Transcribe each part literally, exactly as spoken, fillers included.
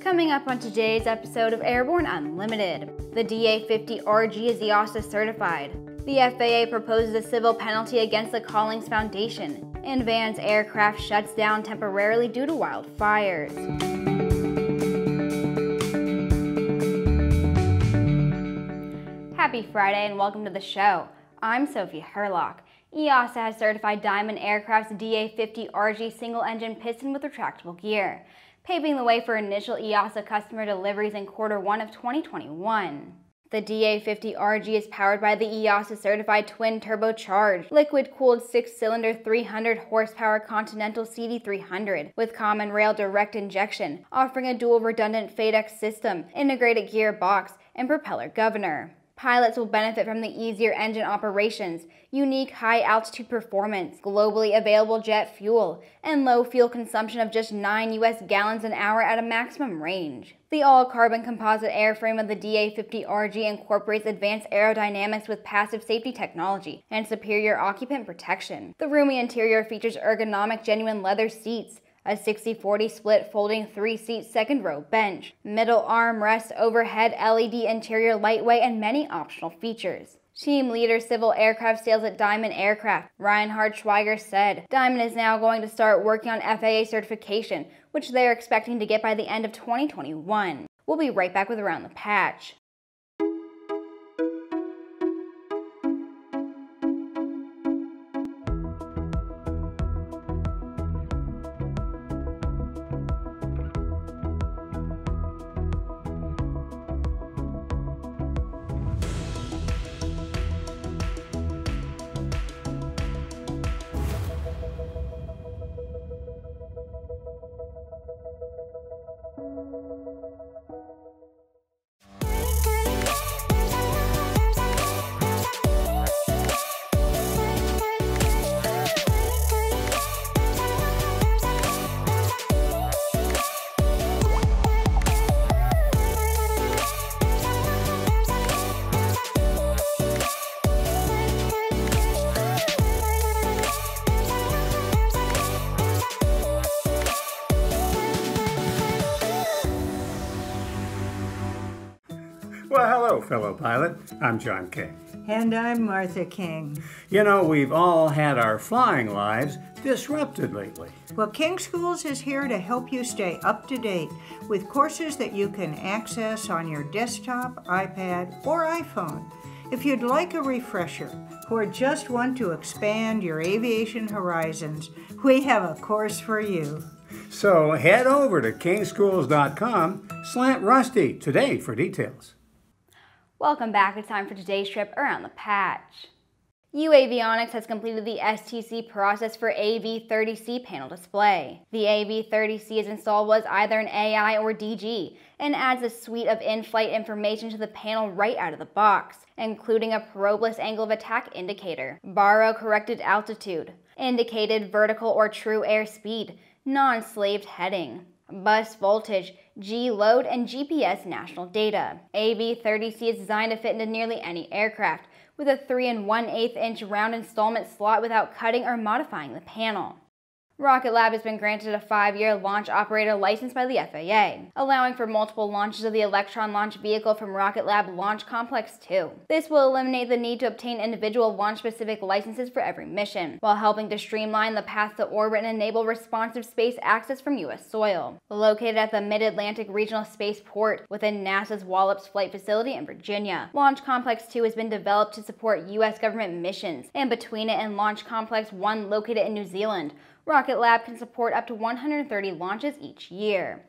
Coming up on today's episode of Airborne Unlimited, the D A fifty R G is EASA certified, the F A A proposes a civil penalty against the Collings Foundation, and Van's Aircraft shuts down temporarily due to wildfires. Happy Friday and welcome to the show. I'm Sophie Herlock. EASA has certified Diamond Aircraft's D A fifty R G single-engine piston with retractable gear, paving the way for initial EASA customer deliveries in quarter one of twenty twenty-one. The D A fifty R G is powered by the EASA-certified twin-turbocharged, liquid-cooled six-cylinder three hundred horsepower Continental C D three hundred with common rail direct injection, offering a dual redundant FADEC system, integrated gearbox, and propeller governor. Pilots will benefit from the easier engine operations, unique high-altitude performance, globally available jet fuel, and low fuel consumption of just nine U S gallons an hour at a maximum range. The all-carbon composite airframe of the D A fifty R G incorporates advanced aerodynamics with passive safety technology and superior occupant protection. The roomy interior features ergonomic genuine leather seats, a sixty forty split folding three-seat second-row bench, middle armrest, overhead L E D interior lightweight, and many optional features. Team leader Civil Aircraft Sales at Diamond Aircraft, Reinhard Schweiger, said, "Diamond is now going to start working on F A A certification, which they are expecting to get by the end of twenty twenty-one. We'll be right back with Around the Patch." Fellow pilot, I'm John King. And I'm Martha King. You know, we've all had our flying lives disrupted lately. Well, King Schools is here to help you stay up to date with courses that you can access on your desktop, iPad, or iPhone. If you'd like a refresher or just want to expand your aviation horizons, we have a course for you. So head over to king schools dot com slash rusty today for details. Welcome back, it's time for today's trip around the patch. uAvionix has completed the S T C process for A V thirty C panel display. The A V thirty C is installed as either an A I or D G and adds a suite of in-flight information to the panel right out of the box, including a probeless angle of attack indicator, baro-corrected altitude, indicated vertical or true airspeed, non-slaved heading, bus voltage, G-load, and G P S national data. A V thirty C is designed to fit into nearly any aircraft, with a three and one eighth inch round installment slot without cutting or modifying the panel. Rocket Lab has been granted a five-year launch operator license by the F A A, allowing for multiple launches of the Electron launch vehicle from Rocket Lab Launch Complex two. This will eliminate the need to obtain individual launch-specific licenses for every mission, while helping to streamline the path to orbit and enable responsive space access from U S soil. Located at the Mid-Atlantic Regional Spaceport within NASA's Wallops Flight Facility in Virginia, Launch Complex two has been developed to support U S government missions, and between it and Launch Complex one located in New Zealand, Rocket Lab can support up to one hundred thirty launches each year.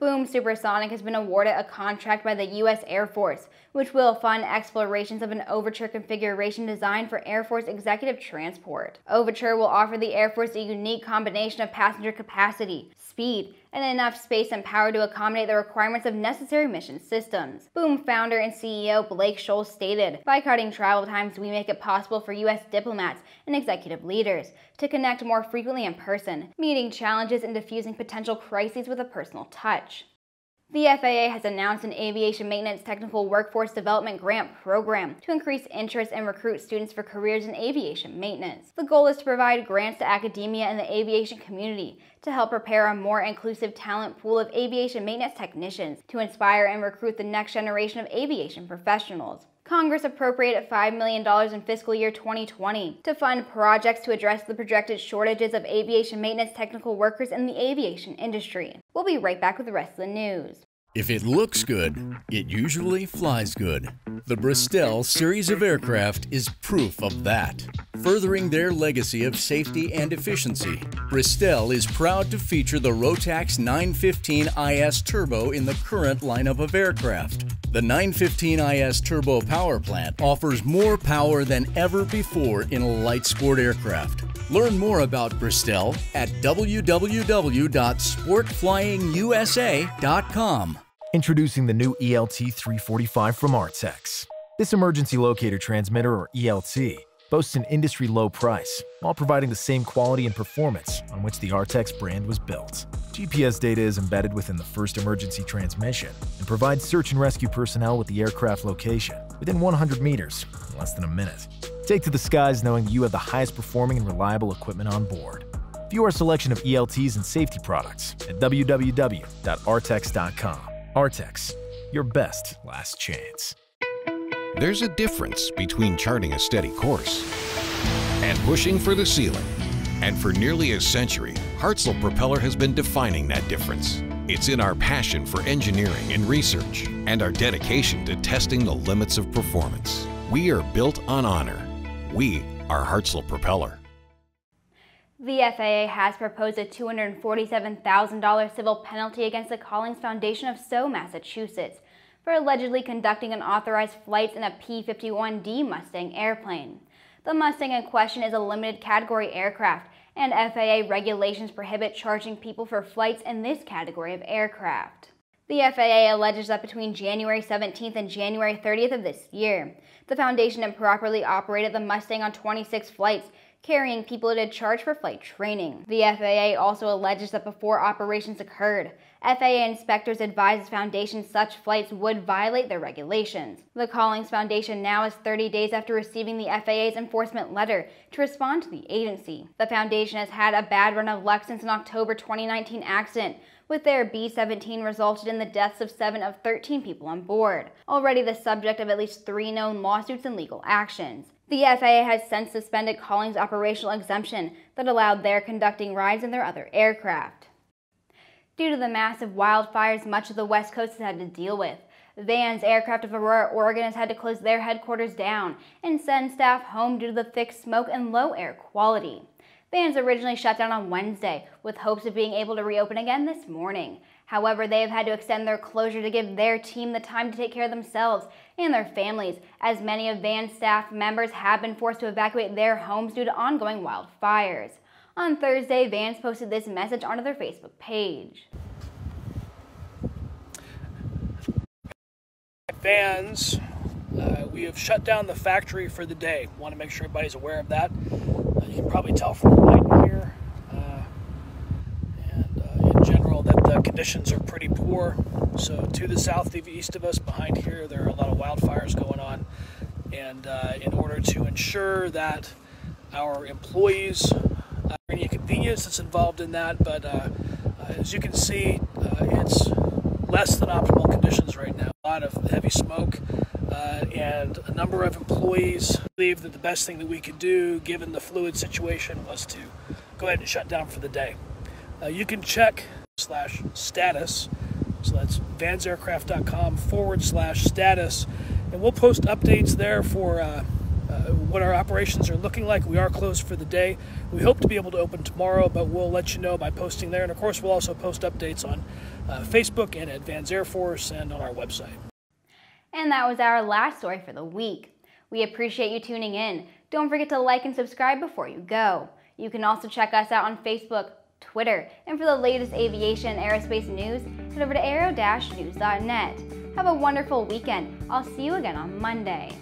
Boom Supersonic has been awarded a contract by the U S Air Force, which will fund explorations of an Overture configuration designed for Air Force executive transport. Overture will offer the Air Force a unique combination of passenger capacity, speed, and enough space and power to accommodate the requirements of necessary mission systems. Boom founder and C E O Blake Scholl stated, "By cutting travel times, we make it possible for U S diplomats and executive leaders to connect more frequently in person, meeting challenges and diffusing potential crises with a personal touch." The F A A has announced an Aviation Maintenance Technical Workforce Development Grant Program to increase interest and recruit students for careers in aviation maintenance. The goal is to provide grants to academia and the aviation community to help prepare a more inclusive talent pool of aviation maintenance technicians to inspire and recruit the next generation of aviation professionals. Congress appropriated five million dollars in fiscal year twenty twenty to fund projects to address the projected shortages of aviation maintenance technical workers in the aviation industry. We'll be right back with the rest of the news. If it looks good, it usually flies good. The Bristell series of aircraft is proof of that. Furthering their legacy of safety and efficiency, Bristell is proud to feature the Rotax nine fifteen I S Turbo in the current lineup of aircraft. The nine fifteen I S Turbo power plant offers more power than ever before in a light sport aircraft. Learn more about Bristell at w w w dot sport flying u s a dot com. Introducing the new E L T three forty-five from Artex. This emergency locator transmitter, or E L T, boasts an industry-low price while providing the same quality and performance on which the Artex brand was built. G P S data is embedded within the first emergency transmission and provides search and rescue personnel with the aircraft location within one hundred meters in less than a minute. Take to the skies knowing you have the highest performing and reliable equipment on board. View our selection of E L Ts and safety products at w w w dot artex dot com. Artex, your best last chance. There's a difference between charting a steady course and pushing for the ceiling. And for nearly a century, Hartzell Propeller has been defining that difference. It's in our passion for engineering and research and our dedication to testing the limits of performance. We are built on honor. We are Hartzell Propeller. The F A A has proposed a two hundred forty-seven thousand dollar civil penalty against the Collings Foundation of Stowe, Massachusetts, for allegedly conducting unauthorized flights in a P fifty-one D Mustang airplane. The Mustang in question is a limited category aircraft, and F A A regulations prohibit charging people for flights in this category of aircraft. The F A A alleges that between January seventeenth and January thirtieth of this year, the Foundation improperly operated the Mustang on twenty-six flights, carrying people it had charged for flight training. The F A A also alleges that before operations occurred, F A A inspectors advised the Foundation such flights would violate their regulations. The Collings Foundation now has thirty days after receiving the F A A's enforcement letter to respond to the agency. The Foundation has had a bad run of luck since an October twenty nineteen accident, with their B seventeen resulted in the deaths of seven of thirteen people on board, already the subject of at least three known lawsuits and legal actions. The F A A has since suspended Collings' operational exemption that allowed their conducting rides in their other aircraft. Due to the massive wildfires much of the West Coast has had to deal with, Van's Aircraft of Aurora, Oregon has had to close their headquarters down and send staff home due to the thick smoke and low air quality. Van's originally shut down on Wednesday with hopes of being able to reopen again this morning. However, they have had to extend their closure to give their team the time to take care of themselves and their families, as many of Van's staff members have been forced to evacuate their homes due to ongoing wildfires. On Thursday, Van's posted this message onto their Facebook page. At Van's, uh, we have shut down the factory for the day. Want to make sure everybody's aware of that. You can probably tell from the lighting here, uh, and uh, in general, that the conditions are pretty poor. So to the south, to the east of us, behind here, there are a lot of wildfires going on. And uh, in order to ensure that our employees, uh, any inconvenience that's involved in that, but uh, uh, as you can see, uh, it's less than optimal conditions right now. A lot of heavy smoke. Uh, and a number of employees believe that the best thing that we could do, given the fluid situation, was to go ahead and shut down for the day. Uh, you can check slash status, so that's vansaircraft.com forward slash status, and we'll post updates there for uh, uh, what our operations are looking like. We are closed for the day. We hope to be able to open tomorrow, but we'll let you know by posting there. And, of course, we'll also post updates on uh, Facebook and at Van's Air Force and on our website. And that was our last story for the week. We appreciate you tuning in. Don't forget to like and subscribe before you go. You can also check us out on Facebook, Twitter, and for the latest aviation and aerospace news, head over to aero dash news dot net. Have a wonderful weekend. I'll see you again on Monday.